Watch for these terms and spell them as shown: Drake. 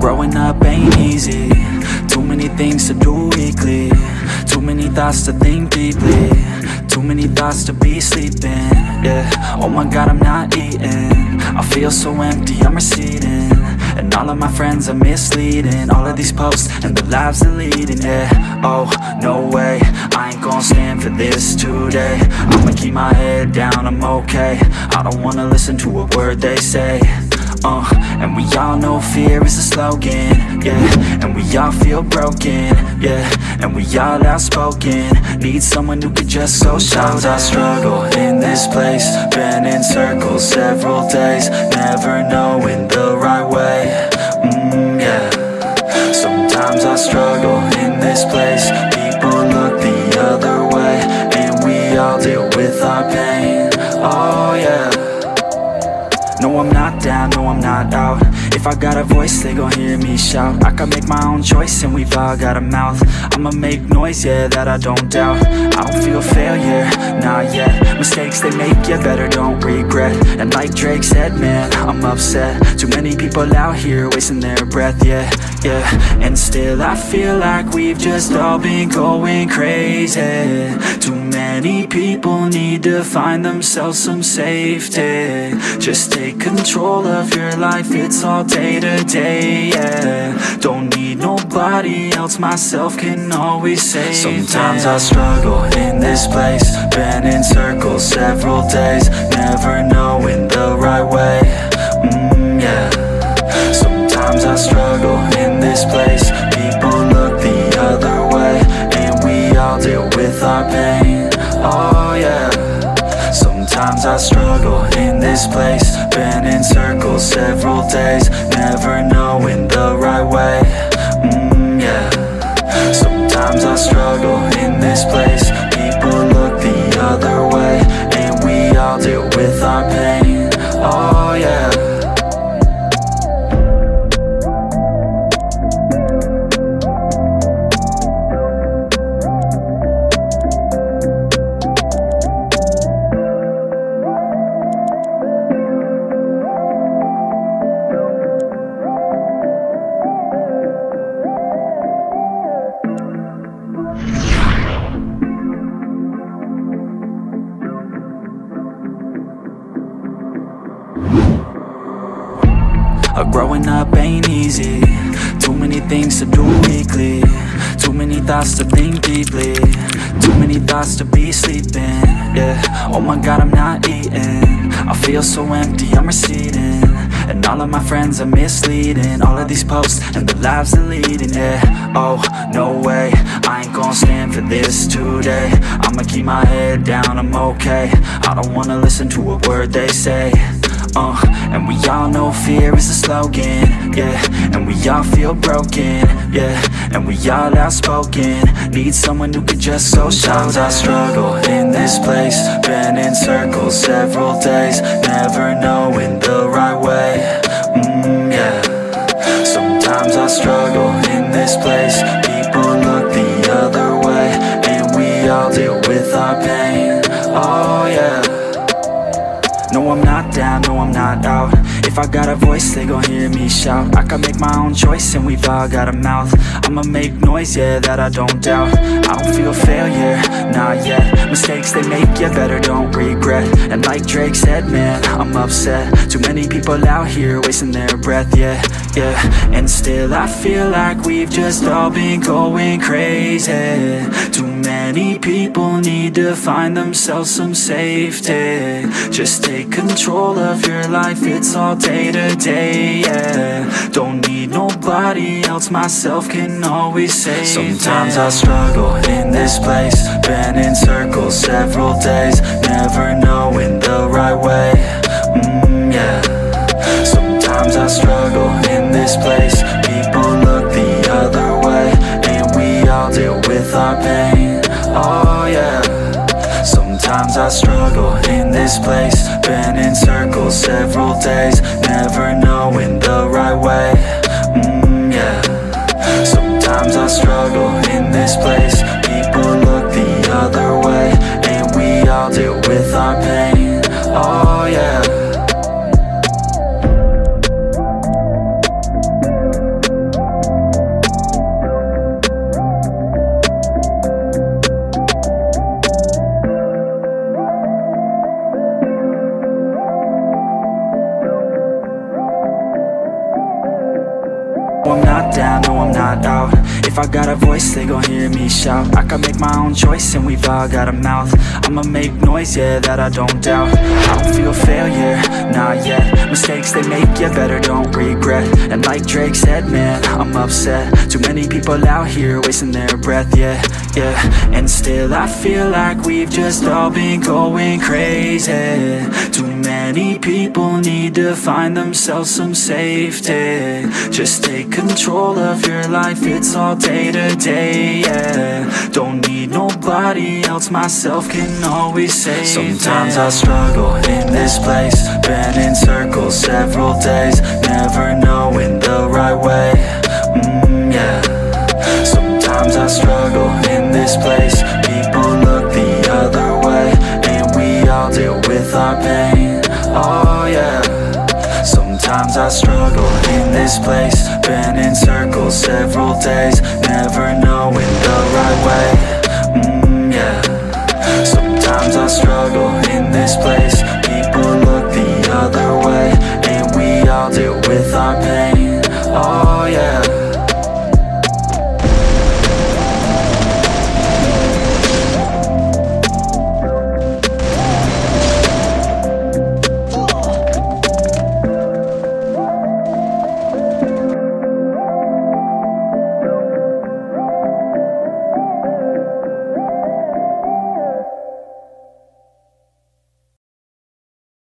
Growing up ain't easy. Too many things to do weekly. Too many thoughts to think deeply. Too many thoughts to be sleeping. Yeah, oh my god, I'm not eating. I feel so empty, I'm receding. And all of my friends are misleading. All of these posts and the lives they're leading. Yeah, oh, no way, I ain't gonna stand for this today. I'ma keep my head down, I'm okay. I don't wanna listen to a word they say. And we all know fear is a slogan, yeah. And we all feel broken, yeah. And we all outspoken. Need someone who could just so shout. Sometimes I struggle in this place. Been in circles several days, never knowing the right way, yeah. Sometimes I struggle in this place. People look the other way, and we all deal with our pain, oh yeah. No, I'm not down, no, I'm not out. If I got a voice, they gon' hear me shout. I can make my own choice and we've all got a mouth. I'ma make noise, yeah, that I don't doubt. I don't feel failure, not yet. Mistakes they make, yeah, better don't regret. And like Drake said, man, I'm upset. Too many people out here wasting their breath, yeah, yeah. And still I feel like we've just all been going crazy. Too many people need to find themselves some safety. Just take control of your life, it's all day to day, yeah. Don't need nobody else, myself can always save. Sometimes I struggle in this place. Been in circles several days, never knowing the right way, yeah. Sometimes I struggle in this place. People look the other way, and we all deal with our pain, oh yeah. Sometimes I struggle in this place. Been in circles several days, never knowing the right way, yeah. Sometimes I struggle in this place. People look the other way, and we all deal with our pain, oh yeah. Growing up ain't easy. Too many things to do weekly. Too many thoughts to think deeply. Too many thoughts to be sleeping, yeah. Oh my god, I'm not eating. I feel so empty, I'm receding. And all of my friends are misleading. All of these posts and the lives they're leading, yeah. Oh, no way, I ain't gonna stand for this today. I'ma keep my head down, I'm okay. I don't wanna listen to a word they say. And we all know fear is a slogan, yeah. And we all feel broken, yeah. And we all outspoken. Need someone who could just so shout. Sometimes I struggle in this place. Been in circles several days, never knowing the right way, yeah. Sometimes I struggle in this place. People look the other way, and we all deal with our pain, oh yeah. No, I'm not down, no, I'm not out. If I got a voice, they gon' hear me shout. I can make my own choice and we've all got a mouth. I'ma make noise, yeah, that I don't doubt. I don't feel failure, not yet. Mistakes they make, yeah, better don't regret. And like Drake said, man, I'm upset. Too many people out here wasting their breath, yeah, yeah. And still I feel like we've just all been going crazy. Too many people need to find themselves some safety. Just take control of your life, it's all day to day, yeah. Don't need nobody else, myself can always save. Sometimes I struggle in this place. Been in circles several days, never knowing the right way, yeah. Sometimes I struggle in this place. People look the other way, and we all deal with our pain, oh yeah. Sometimes I struggle in this place. Been in circles several days, never knowing the right way, yeah. Sometimes I struggle in this place. People look the other way, and we all deal with our pain, oh yeah. I'm not down, no I'm not out. If I got a voice, they gon' hear me shout. I can make my own choice and we've all got a mouth. I'ma make noise, yeah, that I don't doubt. I don't feel failure, not yet. Mistakes they make, yeah, better don't regret. And like Drake said, man, I'm upset. Too many people out here wasting their breath, yeah, yeah. And still I feel like we've just all been going crazy. Too many people need to find themselves some safety. Just take control of your life, it's all day to day, yeah. Don't need nobody else, myself can always save. Sometimes I struggle in this place, been in circles several days, never knowing the right way, yeah. Sometimes I struggle in this place, people look the other way, and we all deal with our pain, oh yeah. Sometimes I struggle in this place, been in circles several days, never knowing the right way, yeah. Sometimes I struggle in this place, people look the other way, and we all deal with our pain.